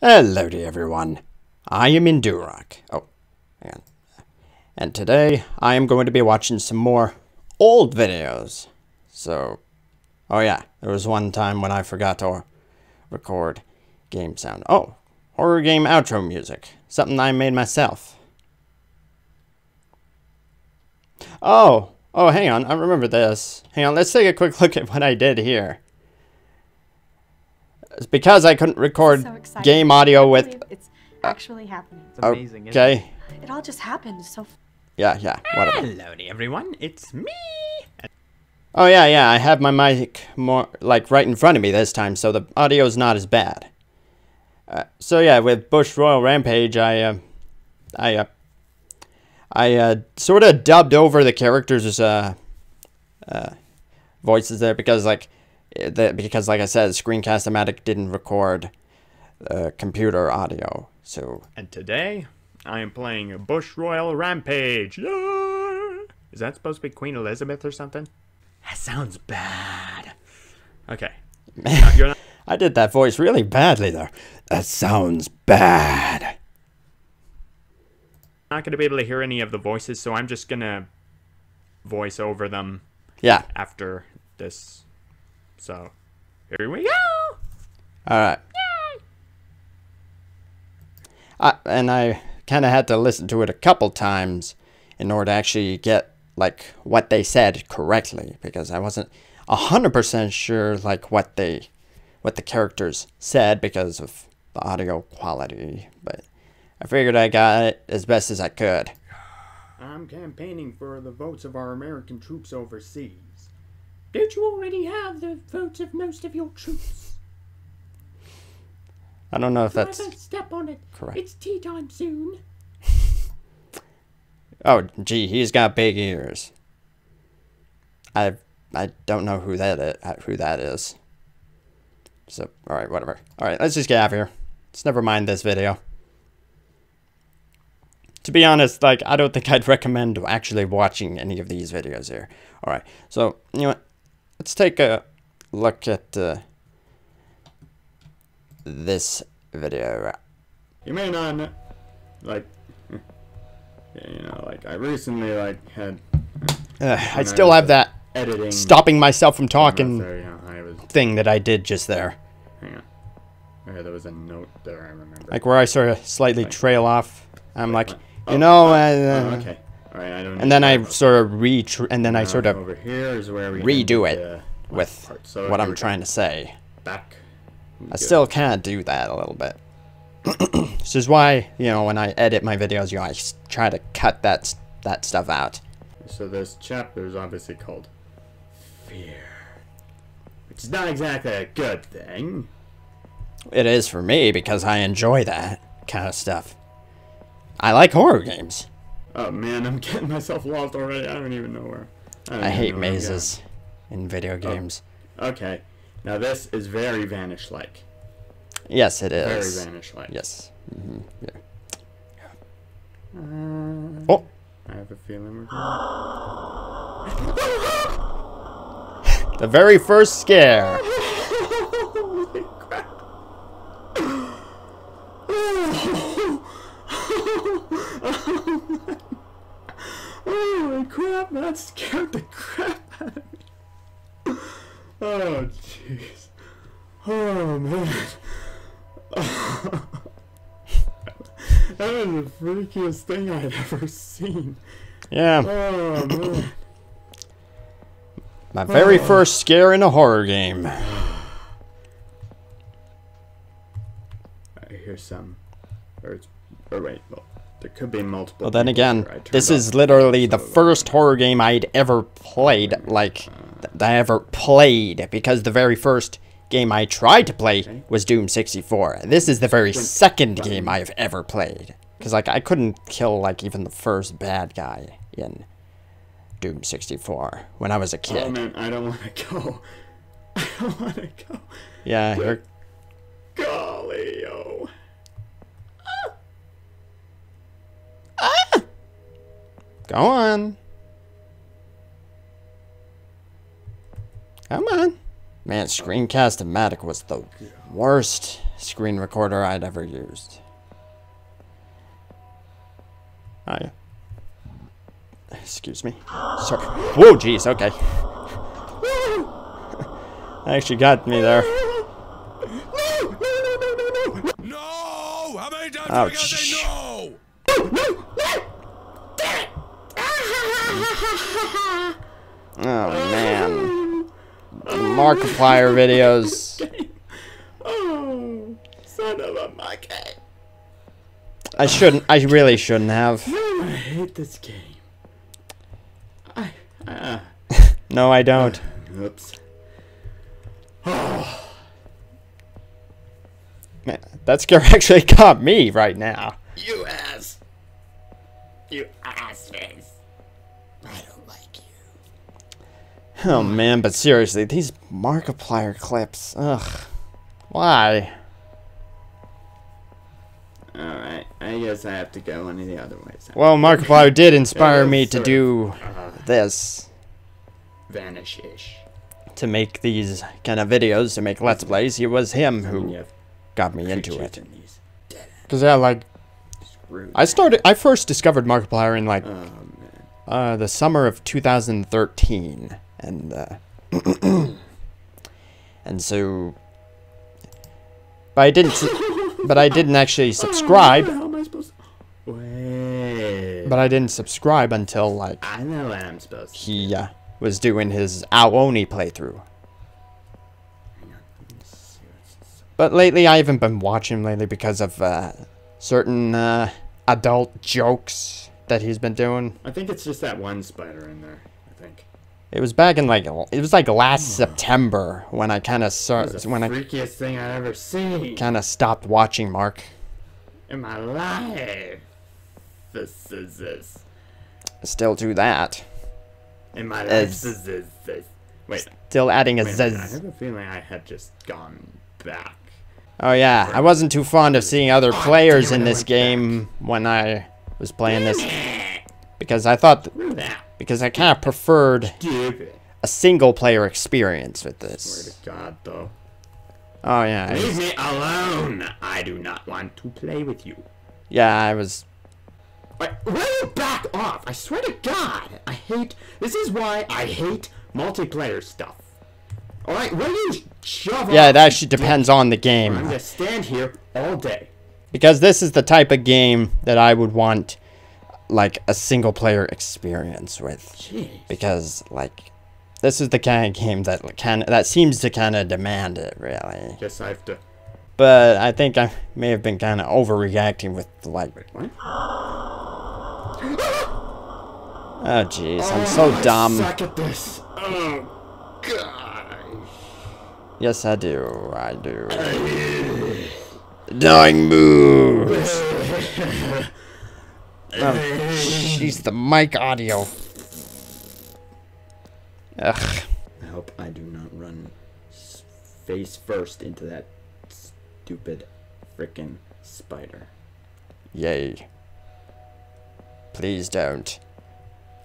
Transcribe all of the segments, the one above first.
Hello to everyone, I am Indurok. Oh, hang on. And today I am going to be watching some more old videos. So, oh yeah, there was one time when I forgot to record game sound. Oh, horror game outro music, something I made myself. Oh, hang on, I remember this. Hang on, let's take a quick look at what I did here. It's because I couldn't record game audio with... It's actually happening. It's amazing, okay. Isn't it? It all just happened, so... Yeah, whatever. Hello to everyone, it's me! Oh yeah, I have my mic more, like, right in front of me this time, so the audio's not as bad. So yeah, with Bush Royal Rampage, I sort of dubbed over the characters' voices there, because, like... like I said, Screencast-O-Matic didn't record computer audio, so... And today, I am playing Bush Royal Rampage! Yeah! Is that supposed to be Queen Elizabeth or something? That sounds bad. Okay. You're not... I did that voice really badly there. That sounds bad. I'm not going to be able to hear any of the voices, so I'm just going to voice over them after this... So, here we go! Alright. And I kind of had to listen to it a couple times in order to actually get, like, what they said correctly. Because I wasn't 100% sure, like, what the characters said because of the audio quality. But I figured I got it as best as I could. I'm campaigning for the votes of our American troops overseas. Don't you already have the votes of most of your troops? I don't know if that's step on it. Correct. It's tea time soon. Oh, gee, he's got big ears. I don't know who that is. So, all right, whatever. All right, let's just get out of here. Let's never mind this video. To be honest, like, I don't think I'd recommend actually watching any of these videos here. All right, so you know what? Let's take a look at this video. You may not know, like, you know, like, I recently, like, had... I still have that editing stopping myself from talking thing that I did just there. Hang on. Okay, there was a note there, I remember. Like, where I sort of slightly trail off. I'm like, you know... okay. All right, I don't and then I sort of redo it with what I'm trying to say. I still can't do that a little bit. This is why, you know, when I edit my videos, you know, I try to cut that stuff out. So this chapter is obviously called Fear, which is not exactly a good thing. It is for me because I enjoy that kind of stuff. I like horror games. Oh man, I'm getting myself lost already. I don't even know where. I hate mazes in video games. Oh, okay. Now this is very Vanish-like. Yes, it is. Very Vanish-like. Yes. Mm-hmm. Yeah. Oh! I have a feeling we're going. The very first scare! Holy crap! Holy crap, that scared the crap out of me. Oh, jeez. Oh, man. Oh. That was the freakiest thing I'd ever seen. Yeah. Oh, man. My very first scare in a horror game. I hear some birds. Oh, wait, no. There could be multiple. Well, then again, this is literally the first horror game I'd ever played, like, that I ever played, because the very first game I tried to play was Doom 64. This is the very second game I've ever played, because, like, I couldn't kill, like, even the first bad guy in Doom 64 when I was a kid. Oh, man, I don't want to go. I don't want to go. Yeah, you're... Golly, yo. Ah! Go on. Come on. Man, Screencast-O-Matic was the worst screen recorder I'd ever used. Hi. Excuse me. Sorry. Whoa, jeez, okay. That actually got me there. No! How many times do we gotta say no? Oh, man. Markiplier videos. Oh, son of a monkey. I really shouldn't have. I hate this game. No, I don't. Oops. Oh. Man, that scare actually got me right now. You ass. You ass face. I don't like you. Oh man, but seriously, these Markiplier clips. Ugh. Why? Alright, I guess I have to go one of the other ways. Well, Markiplier did inspire me to do this. Vanish-ish. To make these kind of videos, to make Let's Plays. It was him who got me into it. Because I like... I first discovered Markiplier in like... the summer of 2013. And, and so... But I didn't actually subscribe. How am I supposed to... Wait. But I didn't subscribe until like I know what I'm supposed to. He was doing his Aoni playthrough. But lately, I haven't been watching lately because of certain adult jokes that he's been doing. I think it's just that one spider in there. I think it was back in like last September when I kind of freakiest thing I've ever seen. Kind of stopped watching Mark. In my life, this is this. I still do that. In my life, this is this. Wait. Still adding a z. I have a feeling I had just gone back. Oh yeah, I wasn't too fond of seeing other players in this game when I was playing this because I thought. Because I kind of preferred a single-player experience with this. Swear to God, though. Oh, yeah. Leave me alone! I do not want to play with you. Yeah, I was... Wait, will back off? I swear to God, I hate... This is why I hate multiplayer stuff. Alright, will you shove Yeah, it actually depends on the game. I'm gonna stand here all day. Because this is the type of game that I would want... like a single player experience with. Jeez. Because like this is the kind of game that seems to kind of demand it, really. Yes, I have to. But I think I may have been kind of overreacting with like. Wait, what? Oh jeez, I'm so dumb. I suck at this. Oh gosh. Yes, I do. I do. Dying moves. Jeez, the mic audio. Ugh. I hope I do not run face first into that stupid frickin' spider. Yay. Please don't.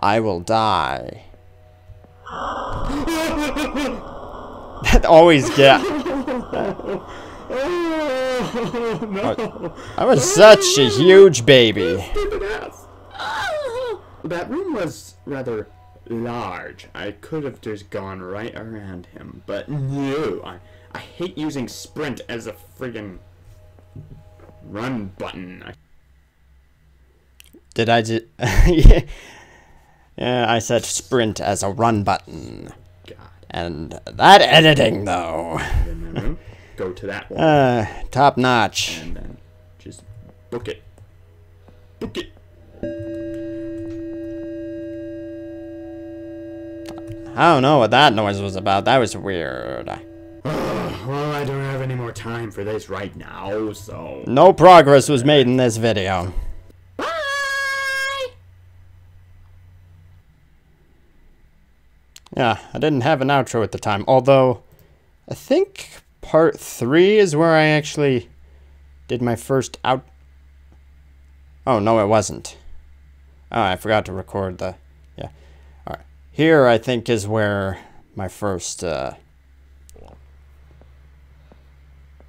I will die. That always gets. Oh, no. I was such a huge baby. Stupid ass. That room was rather large. I could have just gone right around him, but no. I hate using sprint as a friggin' run button. Did I just... yeah, I said sprint as a run button. God. And that editing, though. Go to that one. Top notch. And then just book it. Book it. I don't know what that noise was about. That was weird. Well, I don't have any more time for this right now, so... No progress was made in this video. Bye! Yeah, I didn't have an outro at the time, although... I think... Part 3 is where I actually did my first out... Oh, no, it wasn't. Oh, I forgot to record the... Yeah. Alright. Here, I think, is where my first...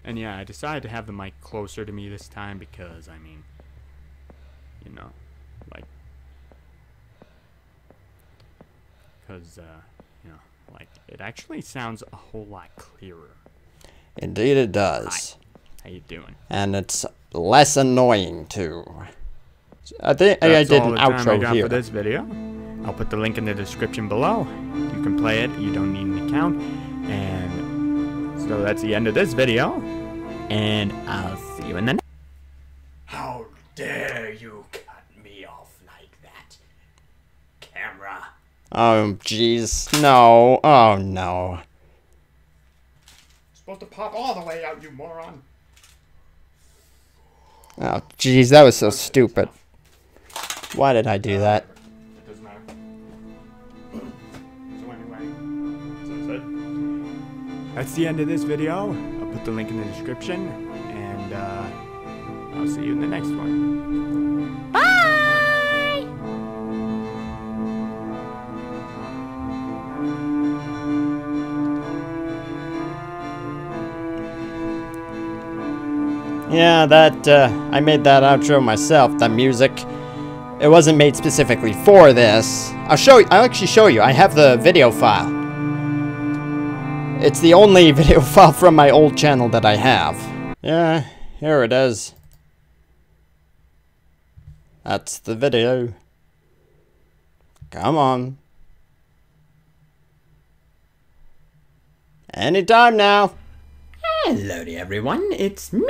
And yeah, I decided to have the mic closer to me this time because, I mean, you know, like, because, you know, like, it actually sounds a whole lot clearer. Indeed it does. Hi. How you doing? And it's less annoying, too. I think I did an outro here. For this video. I'll put the link in the description below. You can play it. You don't need an account. And so that's the end of this video. And I'll see you in the next. How dare you cut me off like that, camera? Oh, jeez. No. Oh, no. It's supposed to pop all the way out, you moron. Oh, jeez. That was so stupid. Why did I do that? That's the end of this video. I'll put the link in the description, and I'll see you in the next one. Bye! Yeah, that, I made that outro myself, that music. It wasn't made specifically for this. I'll actually show you. I have the video file. It's the only video file from my old channel that I have. Yeah, here it is. That's the video. Come on. Anytime now. Hello to everyone, it's me.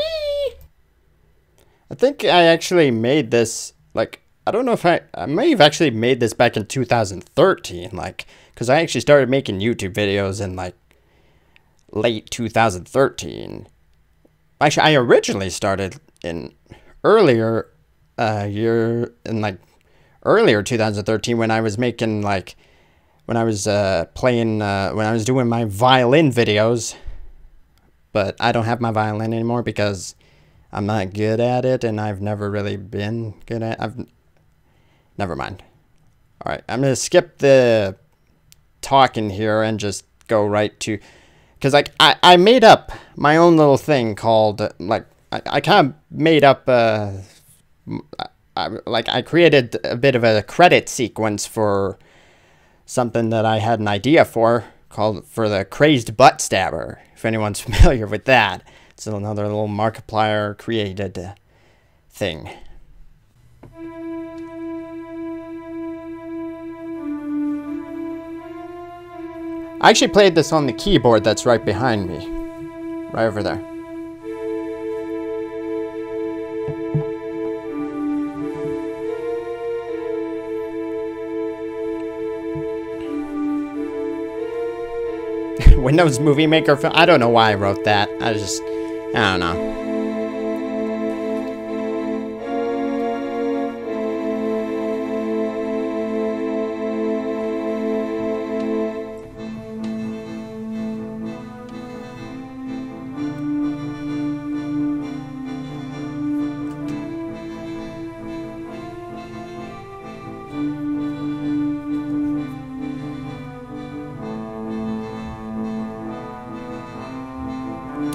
I think I actually made this, like, I don't know if I may have actually made this back in 2013, like, because I actually started making YouTube videos in, like, late 2013. Actually, I originally started in earlier year, in like earlier 2013, when I was making, like, when I was playing, when I was doing my violin videos. But I don't have my violin anymore because I'm not good at it, and I've never really been good at. Never mind. All right, I'm gonna skip the talking here and just go right to. Because, like, I made up my own little thing called, like, I kind of made up, like, I created a bit of a credit sequence for something that I had an idea for, called for the Crazed Butt Stabber, if anyone's familiar with that. It's another little Markiplier created thing. I actually played this on the keyboard that's right behind me. Right over there. Windows Movie Maker film. I don't know why I wrote that. I don't know.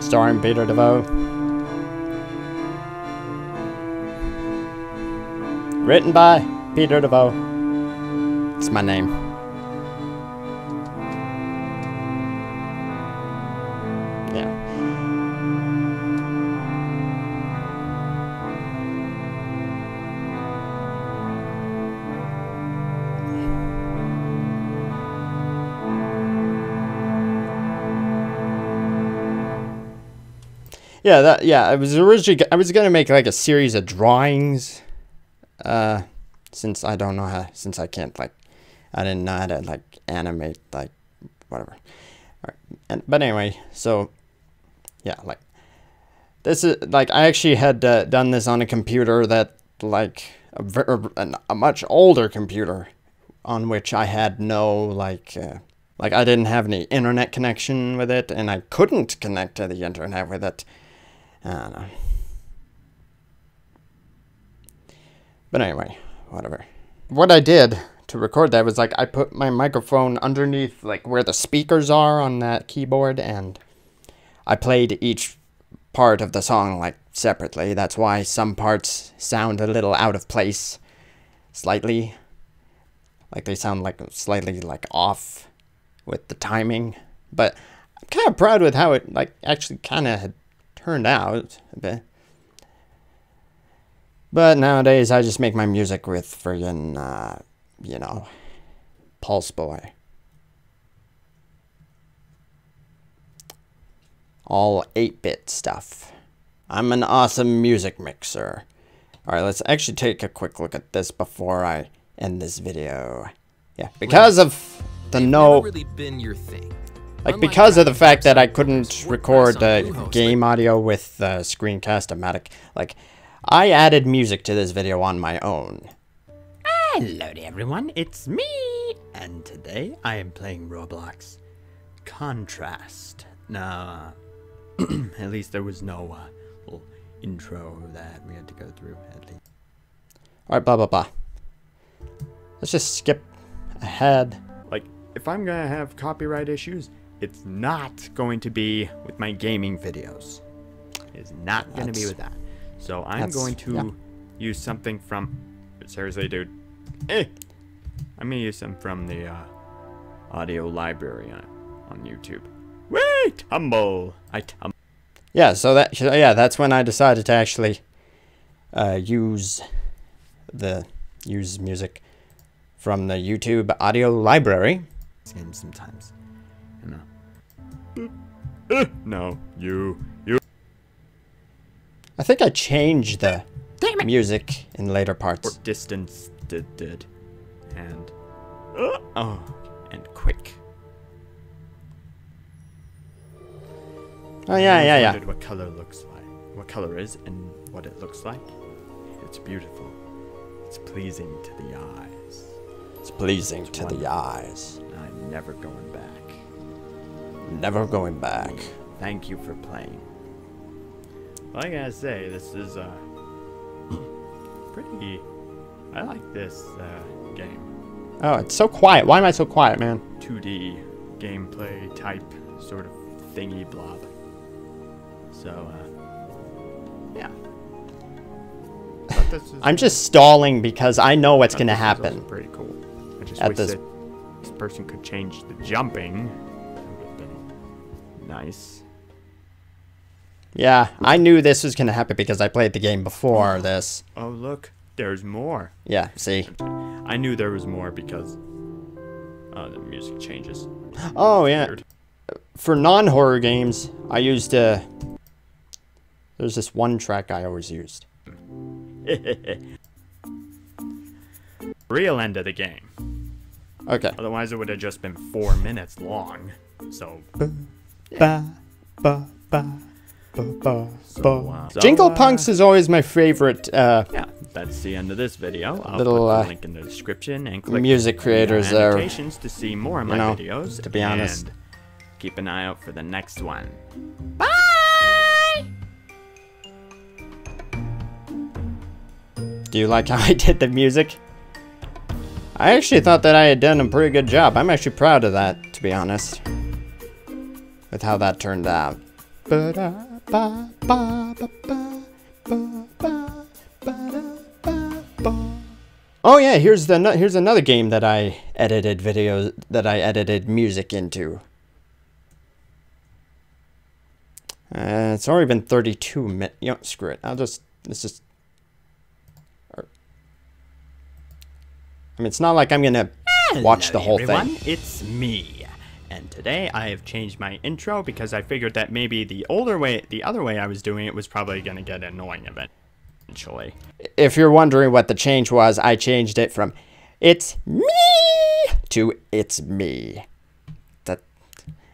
Starring Peter DeVoe. Written by Peter DeVoe. It's my name. Yeah, I was originally, I was gonna make like a series of drawings, since I don't know how, since I can't, like, I didn't know how to, like, animate, like, whatever. All right. And, but anyway, so yeah, like, this is, like, I actually had done this on a computer that, like, a much older computer, on which I had no, like, like, I didn't have any internet connection with it, and I couldn't connect to the internet with it. I don't know. But anyway, whatever. What I did to record that was, like, I put my microphone underneath, like, where the speakers are on that keyboard, and I played each part of the song, like, separately. That's why some parts sound a little out of place, slightly. Like, they sound, like, slightly, like, off with the timing. But I'm kind of proud with how it, like, actually kind of had turned out a bit. But nowadays, I just make my music with friggin', you know, Pulse Boy. All 8-bit stuff. I'm an awesome music mixer. Alright, let's actually take a quick look at this before I end this video. Yeah, because of the because of the fact that I couldn't record game audio with Screencast-O-Matic, like, I added music to this video on my own. Hello to everyone, it's me! And today I am playing Roblox Contrast. Now, at least there was no little intro that we had to go through, at least. Alright, blah blah blah. Let's just skip ahead. Like, if I'm gonna have copyright issues, it's not going to be with my gaming videos. It's not gonna be with that. So I'm going to use something from... Seriously, dude. Eh! I'm going to use some from the audio library on YouTube. Wait! Tumble! Yeah, so that... Yeah, that's when I decided to actually use music from the YouTube audio library. And sometimes, you know. No, you... I think I changed the music in later parts. Or distance did and and quick. Oh yeah. What color looks like? What color is and what it looks like? It's beautiful. It's pleasing to the eyes. It's pleasing to the eyes. I'm never going back. Never going back. Thank you for playing. Well, I gotta say, this is pretty. I like this game. Oh, it's so quiet. Why am I so quiet, man? 2D gameplay type sort of thingy blob. So, yeah. But this is I'm just stalling because I know what's gonna happen. Pretty cool. I just wish that this person could change the jumping. That would have been nice. Yeah, I knew this was gonna happen because I played the game before this. Oh look, there's more. Yeah, see. I knew there was more because the music changes. Oh yeah. Weird. For non-horror games, I used there's this one track I always used. Real end of the game. Okay. Otherwise, it would have just been 4 minutes long. So. Ba ba ba. Jingle Punks is always my favorite. Yeah, that's the end of this video. I'll put the link in the description and click music creators there. To see more of my videos. To be honest, keep an eye out for the next one. Bye. Do you like how I did the music? I actually thought that I had done a pretty good job. I'm actually proud of that, to be honest, with how that turned out. Ba ba ba ba ba ba ba ba ba. Oh yeah, here's another game that I edited videos music into. It's already been 32 minutes. You know, screw it. Let's just. I mean, it's not like I'm gonna watch the whole thing. It's me. And today I have changed my intro because I figured that maybe the other way I was doing it was probably going to get annoying eventually. If you're wondering what the change was, I changed it from "It's me" to "It's me." That,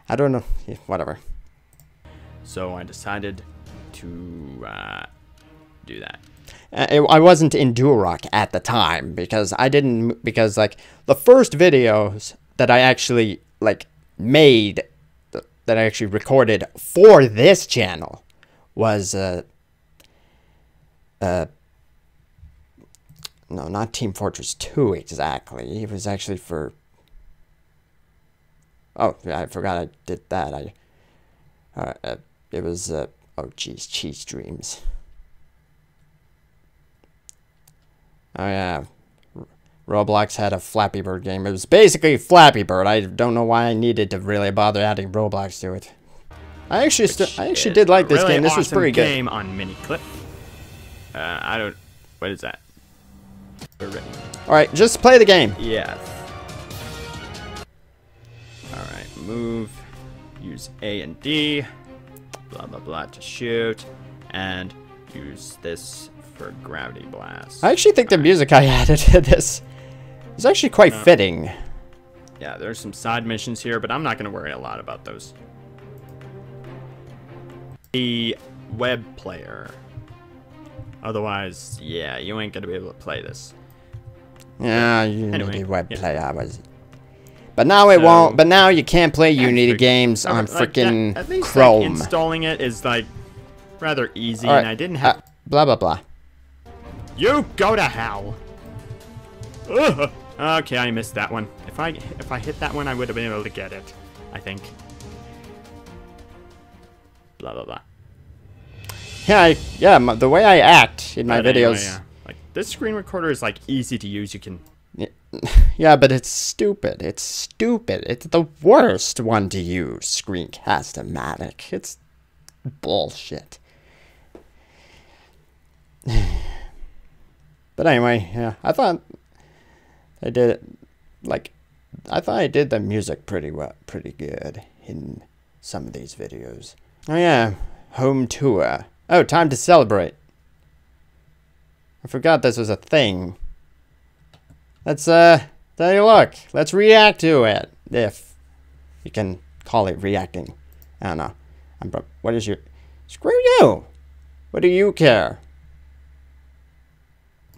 I don't know, whatever. So I decided to do that. I wasn't in Indurok at the time because I didn't, because like the first videos that I actually that I actually recorded for this channel was no, not Team Fortress 2 exactly. It was actually for I forgot I did that. It was Oh, jeez, cheese dreams. Oh, yeah. Roblox had a Flappy Bird game. It was basically Flappy Bird. I don't know why I needed to really bother adding Roblox to it. I actually did like this game. This was pretty good. Game on MiniClip. I don't. What is that? All right, just play the game. Yeah. All right, move. Use A and D. Blah blah blah to shoot, and use this for gravity blast. I actually think the music I added to this is actually quite fitting. Yeah, there's some side missions here, but I'm not going to worry a lot about those. The web player. Otherwise, yeah, you ain't going to be able to play this. Yeah, Unity web player, I was. But now it won't. But now you can't play Unity games on freaking Chrome. Like, installing it is like rather easy, right, and I didn't have. Blah blah blah. You go to hell. Ugh. Okay, I missed that one. If I hit that one, I would have been able to get it, I think. Blah blah blah. Yeah, the way I act in my videos. Anyway, yeah. Like this screen recorder is like easy to use. You can. Yeah, but it's stupid. It's stupid. It's the worst one to use, Screencast-O-Matic. It's bullshit. But anyway, yeah, I thought I did the music pretty well, pretty good in some of these videos. Oh yeah, home tour. Oh, time to celebrate. I forgot this was a thing. Let's take a look. Let's react to it, if you can call it reacting. I don't know. What is your? Screw you. What do you care?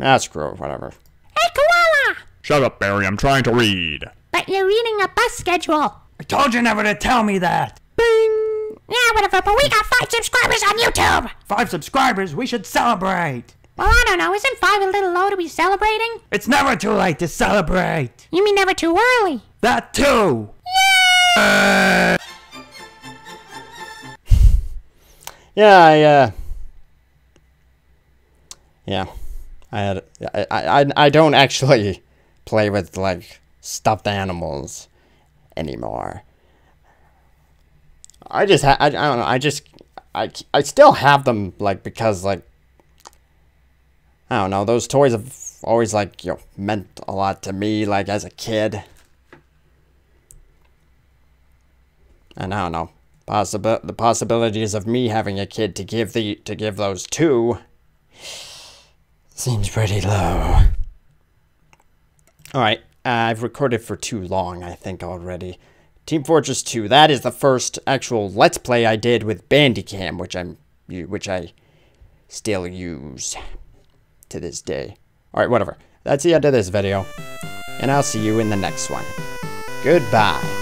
Ah, screw whatever. Hey, Koala! Shut up, Barry. I'm trying to read. But you're reading a bus schedule. I told you never to tell me that. Bing. Yeah, whatever. But we got 5 subscribers on YouTube. 5 subscribers. We should celebrate. Well, I don't know. Isn't 5 a little low to be celebrating? It's never too late to celebrate. You mean never too early? That too. Yay! Yeah. I don't actually play with like stuffed animals anymore. I don't know. I still have them like because like. I don't know, those toys have always, like, you know, meant a lot to me, like, as a kid. And I don't know, the possibilities of me having a kid to give those to seems pretty low. Alright, I've recorded for too long, I think, already. Team Fortress 2, that is the first actual Let's Play I did with Bandicam, which I still use to this day. Alright, whatever. That's the end of this video, and I'll see you in the next one. Goodbye.